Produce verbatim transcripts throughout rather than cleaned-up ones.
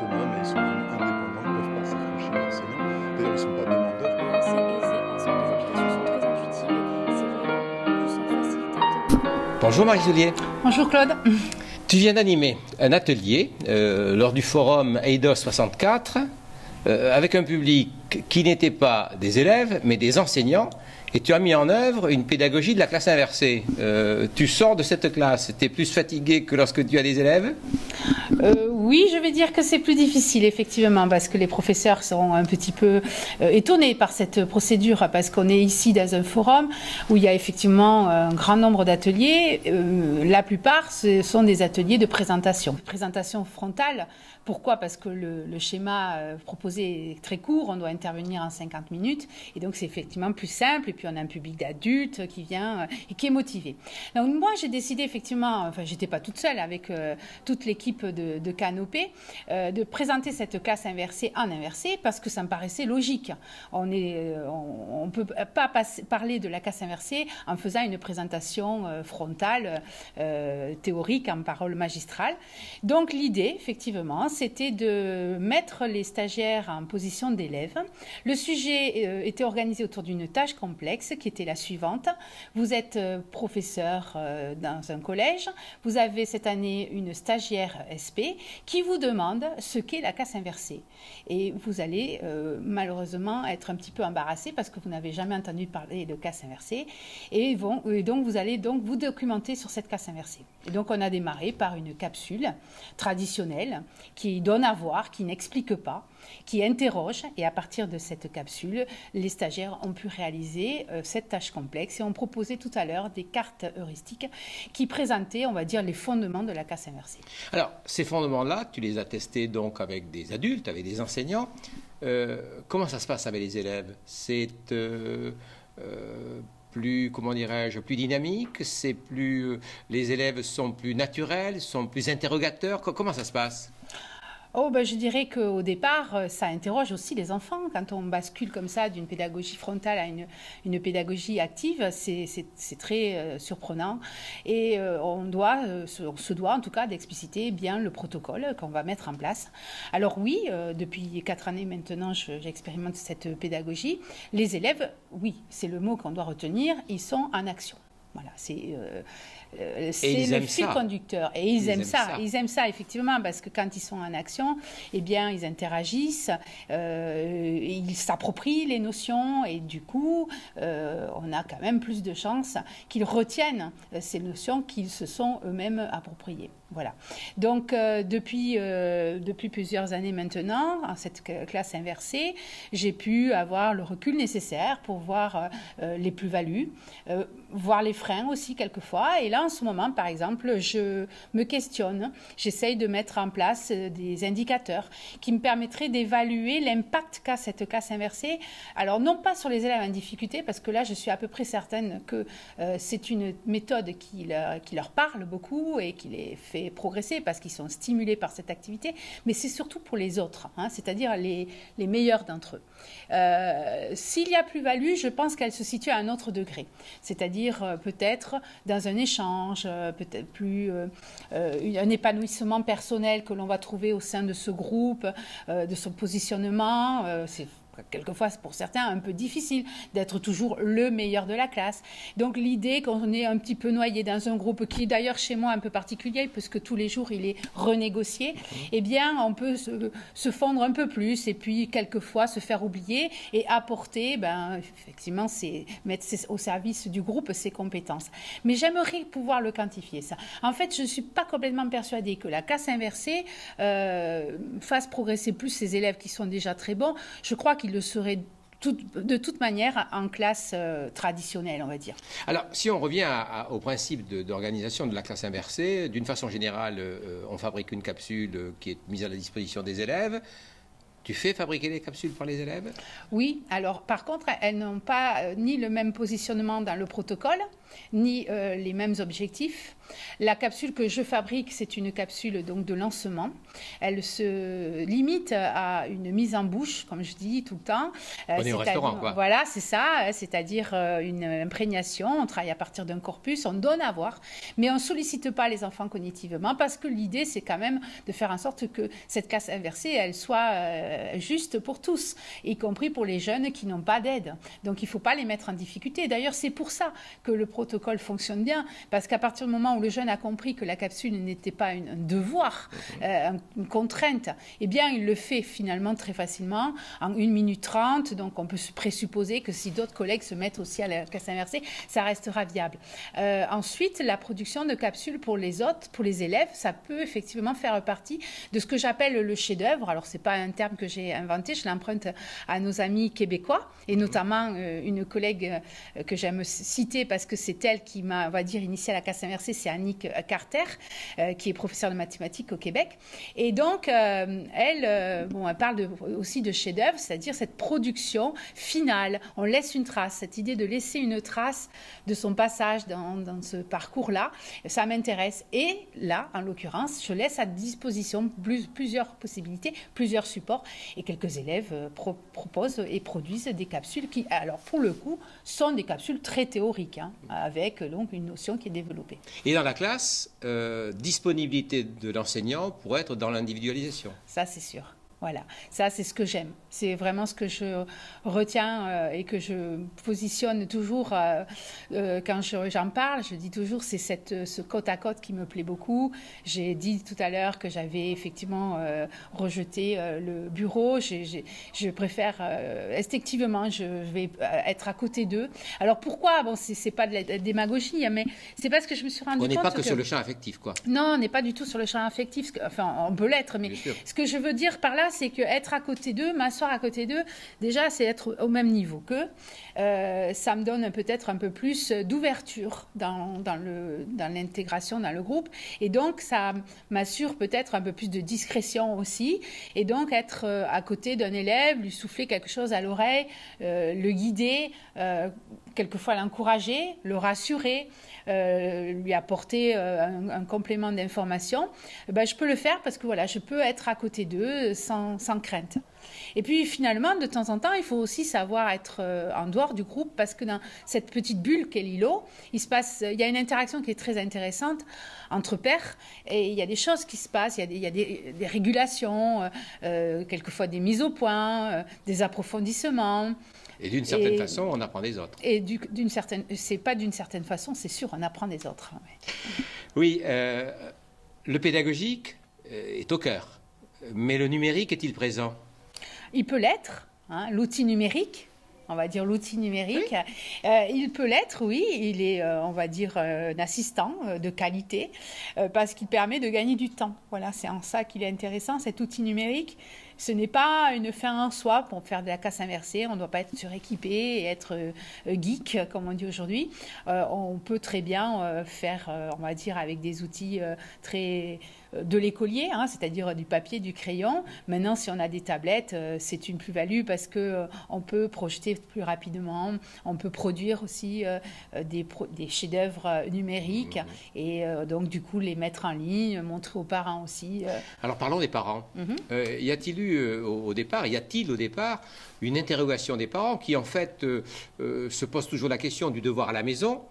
autonomes et sont indépendants, ils ne peuvent pas s'affranchir d'enseignants. D'ailleurs, ils ne sont pas demandeurs. C'est aisé parce que les applications sont très intuitives. C'est vraiment plus en facilitateur. Bonjour Marie Soulié. Bonjour Claude. Tu viens d'animer un atelier euh, lors du forum Eidos soixante-quatre euh, avec un public qui n'était pas des élèves mais des enseignants. Et tu as mis en œuvre une pédagogie de la classe inversée. Euh, tu sors de cette classe, tu es plus fatigué que lorsque tu as des élèves ? euh, Oui, je vais dire que c'est plus difficile, effectivement, parce que les professeurs seront un petit peu euh, étonnés par cette procédure, parce qu'on est ici dans un forum où il y a effectivement un grand nombre d'ateliers. Euh, la plupart, ce sont des ateliers de présentation. Présentation frontale, pourquoi ? Parce que le, le schéma proposé est très court, on doit intervenir en cinquante minutes, et donc c'est effectivement plus simple. Puis on a un public d'adultes qui vient et qui est motivé. Donc moi j'ai décidé effectivement, enfin j'étais pas toute seule avec euh, toute l'équipe de, de Canopée, euh, de présenter cette classe inversée en inversée parce que ça me paraissait logique. On est, on, on peut pas passer, parler de la classe inversée en faisant une présentation euh, frontale, euh, théorique en parole magistrale. Donc l'idée effectivement c'était de mettre les stagiaires en position d'élèves. Le sujet euh, était organisé autour d'une tâche complexe qui était la suivante. Vous êtes professeur dans un collège, vous avez cette année une stagiaire S P qui vous demande ce qu'est la classe inversée. Et vous allez euh, malheureusement être un petit peu embarrassé parce que vous n'avez jamais entendu parler de classe inversée. Et, vont, et donc vous allez donc vous documenter sur cette classe inversée. Et donc on a démarré par une capsule traditionnelle qui donne à voir, qui n'explique pas, qui interroge, et à partir de cette capsule, les stagiaires ont pu réaliser euh, cette tâche complexe et ont proposé tout à l'heure des cartes heuristiques qui présentaient, on va dire, les fondements de la classe inversée. Alors, ces fondements-là, tu les as testés donc avec des adultes, avec des enseignants. Euh, comment ça se passe avec les élèves? C'est euh, euh, plus, comment dirais-je, plus dynamique? C'est plus, euh, les élèves sont plus naturels, sont plus interrogateurs? Comment ça se passe? Oh ben je dirais qu'au départ, ça interroge aussi les enfants. Quand on bascule comme ça d'une pédagogie frontale à une, une pédagogie active, c'est très euh, surprenant. Et euh, on, doit, euh, se, on se doit en tout cas d'expliciter bien le protocole qu'on va mettre en place. Alors oui, euh, depuis quatre années maintenant, j'expérimente cette pédagogie. Les élèves, oui, c'est le mot qu'on doit retenir, ils sont en action. Voilà, c'est euh, euh, le fil conducteur. Et ils, ils aiment, aiment ça. ça. Ils aiment ça, effectivement, parce que quand ils sont en action, eh bien, ils interagissent, euh, ils s'approprient les notions, et du coup, euh, on a quand même plus de chances qu'ils retiennent ces notions qu'ils se sont eux-mêmes appropriées. Voilà. Donc, euh, depuis, euh, depuis plusieurs années maintenant, en cette classe inversée, j'ai pu avoir le recul nécessaire pour voir euh, les plus-values, euh, voir les freins aussi quelquefois. Et là, en ce moment, par exemple, je me questionne. J'essaye de mettre en place des indicateurs qui me permettraient d'évaluer l'impact qu'a cette classe inversée. Alors, non pas sur les élèves en difficulté, parce que là, je suis à peu près certaine que euh, c'est une méthode qui leur, qui leur parle beaucoup et qui les fait progresser parce qu'ils sont stimulés par cette activité, mais c'est surtout pour les autres, hein, c'est-à-dire les, les meilleurs d'entre eux. Euh, S'il y a plus-value, je pense qu'elle se situe à un autre degré, c'est-à-dire euh, peut-être dans un échange, euh, peut-être plus euh, euh, un épanouissement personnel que l'on va trouver au sein de ce groupe, euh, de son positionnement, euh, c'est quelquefois, pour certains, un peu difficile d'être toujours le meilleur de la classe. Donc l'idée qu'on est un petit peu noyé dans un groupe qui, d'ailleurs, chez moi, un peu particulier, puisque tous les jours, il est renégocié, eh bien, on peut se, se fondre un peu plus et puis, quelquefois, se faire oublier et apporter, ben, effectivement, ses, mettre ses, au service du groupe ses compétences. Mais j'aimerais pouvoir le quantifier, ça. En fait, je ne suis pas complètement persuadée que la classe inversée euh, fasse progresser plus ces élèves qui sont déjà très bons. Je crois qu'il le serait tout, de toute manière en classe euh, traditionnelle, on va dire. Alors, si on revient à, à, au principe d'organisation de, de la classe inversée, d'une façon générale, euh, on fabrique une capsule qui est mise à la disposition des élèves. Tu fais fabriquer les capsules par les élèves? Oui, alors par contre, elles n'ont pas euh, ni le même positionnement dans le protocole, ni euh, les mêmes objectifs. La capsule que je fabrique, c'est une capsule donc, de lancement. Elle se limite à une mise en bouche, comme je dis tout le temps. Euh, on est, est au restaurant, dire, quoi. Voilà, c'est ça, c'est-à-dire euh, une imprégnation. On travaille à partir d'un corpus, on donne à voir, mais on ne sollicite pas les enfants cognitivement parce que l'idée, c'est quand même de faire en sorte que cette casse inversée, elle soit... Euh, juste pour tous, y compris pour les jeunes qui n'ont pas d'aide. Donc, il ne faut pas les mettre en difficulté. D'ailleurs, c'est pour ça que le protocole fonctionne bien, parce qu'à partir du moment où le jeune a compris que la capsule n'était pas une, un devoir, euh, une contrainte, eh bien, il le fait finalement très facilement, en une minute trente. Donc, on peut présupposer que si d'autres collègues se mettent aussi à la casse inversée, ça restera viable. Euh, ensuite, la production de capsules pour les autres, pour les élèves, ça peut effectivement faire partie de ce que j'appelle le chef-d'œuvre. Alors, ce n'est pas un terme que j'ai inventé, je l'emprunte à nos amis québécois et notamment euh, une collègue euh, que j'aime citer parce que c'est elle qui m'a, on va dire, initiée à la casse inversée, c'est Annick Carter, euh, qui est professeure de mathématiques au Québec. Et donc, euh, elle, euh, bon, elle parle de, aussi de chef-d'œuvre, c'est-à-dire cette production finale. On laisse une trace, cette idée de laisser une trace de son passage dans, dans ce parcours-là, ça m'intéresse. Et là, en l'occurrence, je laisse à disposition plus, plusieurs possibilités, plusieurs supports. Et quelques élèves pro proposent et produisent des capsules qui, alors pour le coup, sont des capsules très théoriques, hein, avec donc une notion qui est développée. Et dans la classe, euh, disponibilité de l'enseignant pour être dans l'individualisation. Ça, c'est sûr. Voilà, ça c'est ce que j'aime, c'est vraiment ce que je retiens euh, et que je positionne toujours euh, euh, quand j'en je, parle, je dis toujours c'est ce côte à côte qui me plaît beaucoup. J'ai dit tout à l'heure que j'avais effectivement euh, rejeté euh, le bureau, je, je, je préfère, euh, instinctivement, je vais être à côté d'eux. Alors pourquoi? Bon, c'est pas de la démagogie, mais c'est parce que je me suis rendu on compte. On n'est pas que, que sur le champ affectif, quoi. Non, on n'est pas du tout sur le champ affectif, que, enfin on peut l'être, mais ce que je veux dire par là, c'est qu'être à côté d'eux, m'asseoir à côté d'eux, déjà, c'est être au même niveau qu'eux. Euh, ça me donne peut-être un peu plus d'ouverture dans, dans l'intégration, dans, dans le groupe. Et donc, ça m'assure peut-être un peu plus de discrétion aussi. Et donc, être à côté d'un élève, lui souffler quelque chose à l'oreille, euh, le guider, euh, quelquefois l'encourager, le rassurer, euh, lui apporter euh, un, un complément d'information, ben, je peux le faire parce que voilà, je peux être à côté d'eux sans, sans crainte. Et puis finalement, de temps en temps, il faut aussi savoir être euh, en dehors du groupe parce que dans cette petite bulle qu'est l'îlot, il se passe, il y a une interaction qui est très intéressante entre pairs et il y a des choses qui se passent, il y a des, il y a des, des régulations, euh, euh, quelquefois des mises au point, euh, des approfondissements. Et d'une certaine et, façon, on apprend des autres. Et d'une du, certaine, c'est pas d'une certaine façon, c'est sûr, on apprend des autres. Ouais. Oui, euh, le pédagogique est au cœur, mais le numérique est-il présent? Il peut l'être, hein, l'outil numérique. On va dire l'outil numérique, oui. euh, il peut l'être, oui, il est, euh, on va dire, euh, un assistant euh, de qualité euh, parce qu'il permet de gagner du temps. Voilà, c'est en ça qu'il est intéressant, cet outil numérique. Ce n'est pas une fin en soi pour faire de la casse inversée, on ne doit pas être suréquipé et être euh, geek, comme on dit aujourd'hui. Euh, on peut très bien euh, faire, euh, on va dire, avec des outils euh, très... de l'écolier, hein, c'est-à-dire du papier, du crayon. Maintenant, si on a des tablettes, euh, c'est une plus-value parce qu'on euh, peut projeter plus rapidement, on peut produire aussi euh, des, pro des chefs-d'œuvre numériques et euh, donc, du coup, les mettre en ligne, montrer aux parents aussi. Euh. Alors, parlons des parents. Mm-hmm. euh, y a-t-il eu euh, au départ, y a-t-il au départ une interrogation des parents qui, en fait, euh, euh, se pose toujours la question du devoir à la maison?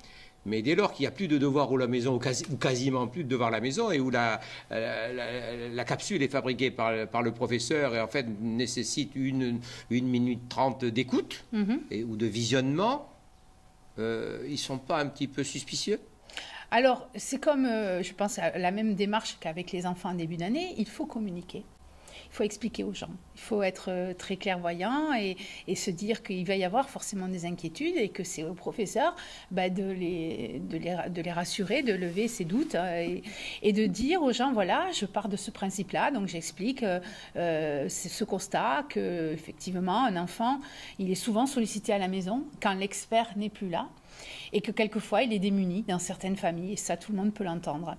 Mais dès lors qu'il n'y a plus de devoirs à la maison, ou, quasi, ou quasiment plus de devoirs à la maison, et où la, la, la, la capsule est fabriquée par, par le professeur et en fait nécessite une, une minute trente d'écoute mm-hmm. ou de visionnement, euh, ils ne sont pas un petit peu suspicieux? Alors, c'est comme, euh, je pense, à la même démarche qu'avec les enfants en début d'année, il faut communiquer. Il faut expliquer aux gens, il faut être très clairvoyant et, et se dire qu'il va y avoir forcément des inquiétudes et que c'est au professeur bah, de, les, de, les, de les rassurer, de lever ses doutes et, et de dire aux gens, voilà, je pars de ce principe-là, donc j'explique euh, ce constat qu'effectivement un enfant, il est souvent sollicité à la maison quand l'expert n'est plus là. et que quelquefois il est démuni dans certaines familles, et ça tout le monde peut l'entendre.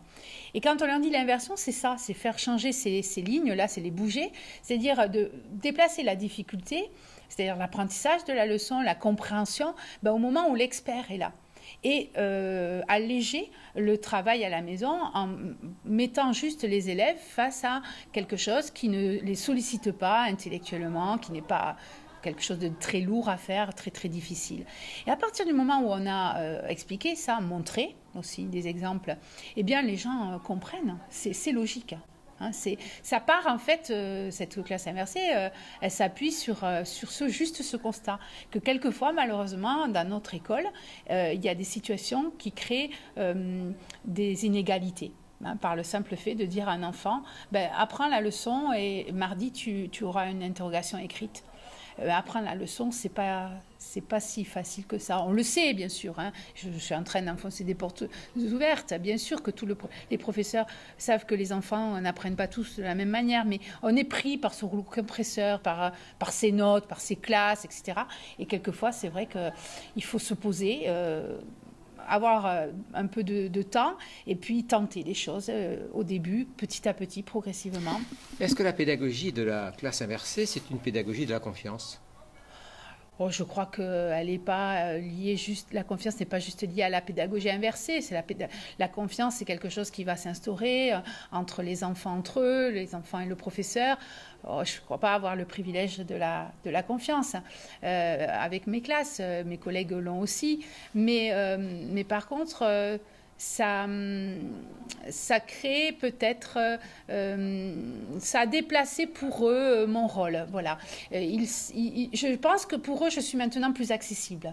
Et quand on leur dit l'inversion, c'est ça, c'est faire changer ces, ces lignes, là c'est les bouger, c'est-à-dire de déplacer la difficulté, c'est-à-dire l'apprentissage de la leçon, la compréhension, ben, au moment où l'expert est là. Et euh, alléger le travail à la maison en mettant juste les élèves face à quelque chose qui ne les sollicite pas intellectuellement, qui n'est pas quelque chose de très lourd à faire, très très difficile. Et à partir du moment où on a euh, expliqué ça, montré aussi des exemples, eh bien les gens euh, comprennent, c'est logique. Hein, ça part en fait, euh, cette classe inversée, euh, elle s'appuie sur, euh, sur ce, juste ce constat, que quelquefois malheureusement dans notre école, euh, il y a des situations qui créent euh, des inégalités, hein, par le simple fait de dire à un enfant, ben, apprends la leçon et mardi tu, tu auras une interrogation écrite. Apprendre la leçon, c'est pas, c'est pas si facile que ça. On le sait, bien sûr. Hein. Je, je suis en train d'enfoncer des portes ouvertes. Bien sûr que tous le, les professeurs savent que les enfants n'apprennent pas tous de la même manière, mais on est pris par ce rouleau compresseur, par, par ses notes, par ses classes, et cetera. Et quelquefois, c'est vrai qu'il faut se poser, euh, avoir un peu de, de temps et puis tenter des choses euh, au début, petit à petit, progressivement. Est-ce que la pédagogie de la classe inversée, c'est une pédagogie de la confiance ? Oh, je crois que elle est pas liée juste, la confiance n'est pas juste liée à la pédagogie inversée. La, péd... la confiance, c'est quelque chose qui va s'instaurer entre les enfants entre eux, les enfants et le professeur. Oh, je ne crois pas avoir le privilège de la, de la confiance euh, avec mes classes. Mes collègues l'ont aussi. Mais, euh, mais par contre... Euh, Ça, ça crée peut-être, euh, ça a déplacé pour eux mon rôle. Voilà. Ils, ils, je pense que pour eux, je suis maintenant plus accessible.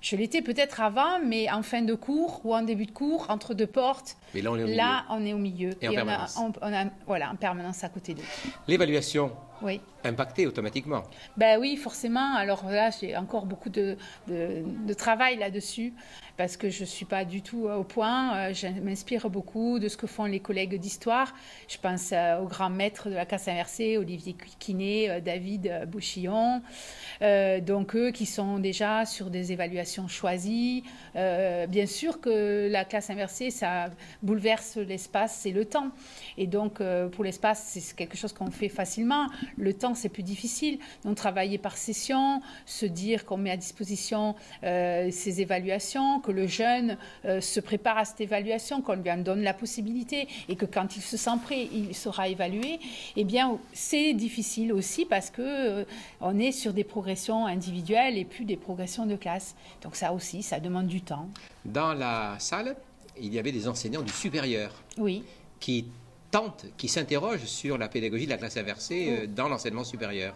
Je l'étais peut-être avant, mais en fin de cours ou en début de cours, entre deux portes. Mais là, on est au milieu. Là, on est au milieu. Et, Et en on permanence. A, on, on a, voilà, en permanence à côté d'eux. L'évaluation ? Oui. Impacté automatiquement. Ben oui, forcément. Alors là, j'ai encore beaucoup de, de, de travail là-dessus parce que je ne suis pas du tout au point. Je m'inspire beaucoup de ce que font les collègues d'histoire. Je pense aux grands maîtres de la classe inversée, Olivier Quinet, David Bouchillon, euh, donc eux qui sont déjà sur des évaluations choisies. Euh, bien sûr que la classe inversée, ça bouleverse l'espace et le temps. Et donc, euh, pour l'espace, c'est quelque chose qu'on fait facilement. Le temps, c'est plus difficile. Donc, travailler par session, se dire qu'on met à disposition euh, ces évaluations, que le jeune euh, se prépare à cette évaluation, qu'on lui en donne la possibilité et que quand il se sent prêt, il sera évalué. Eh bien, c'est difficile aussi parce qu'on euh, est sur des progressions individuelles et plus des progressions de classe. Donc, ça aussi, ça demande du temps. Dans la salle, il y avait des enseignants du supérieur. Oui. Qui Tente, qui s'interroge sur la pédagogie de la classe inversée euh, dans l'enseignement supérieur.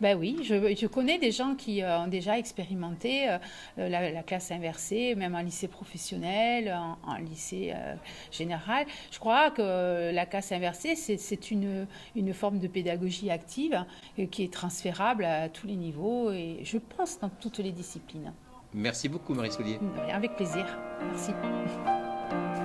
Ben oui, je, je connais des gens qui euh, ont déjà expérimenté euh, la, la classe inversée, même en lycée professionnel, en, en lycée euh, général. Je crois que euh, la classe inversée, c'est une, une forme de pédagogie active hein, qui est transférable à tous les niveaux et je pense dans toutes les disciplines. Merci beaucoup Marie Soulié. Avec plaisir, merci.